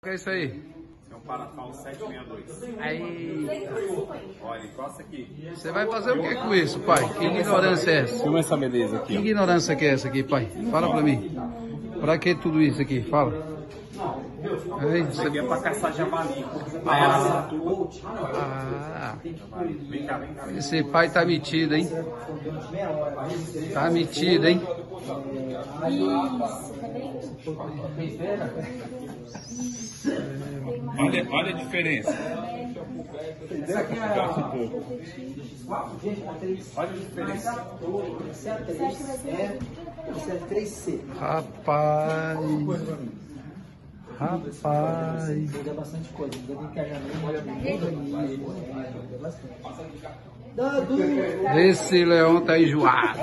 O que é isso aí? É um Parafal 762. Aí. Olha, encosta aqui. Você vai fazer o que com isso, pai? Que ignorância é essa? Filma essa beleza aqui. Que ignorância que é essa aqui, pai? Fala pra mim. Pra que tudo isso aqui? Fala. Aí, isso aqui é pra caçar javali. Ah. Vem cá, vem cá. Esse pai tá metido, hein? Tá metido, hein? Olha, olha a diferença. Olha a diferença. Rapaz. Rapaz. Dá bastante coisa. Esse leão tá enjoado.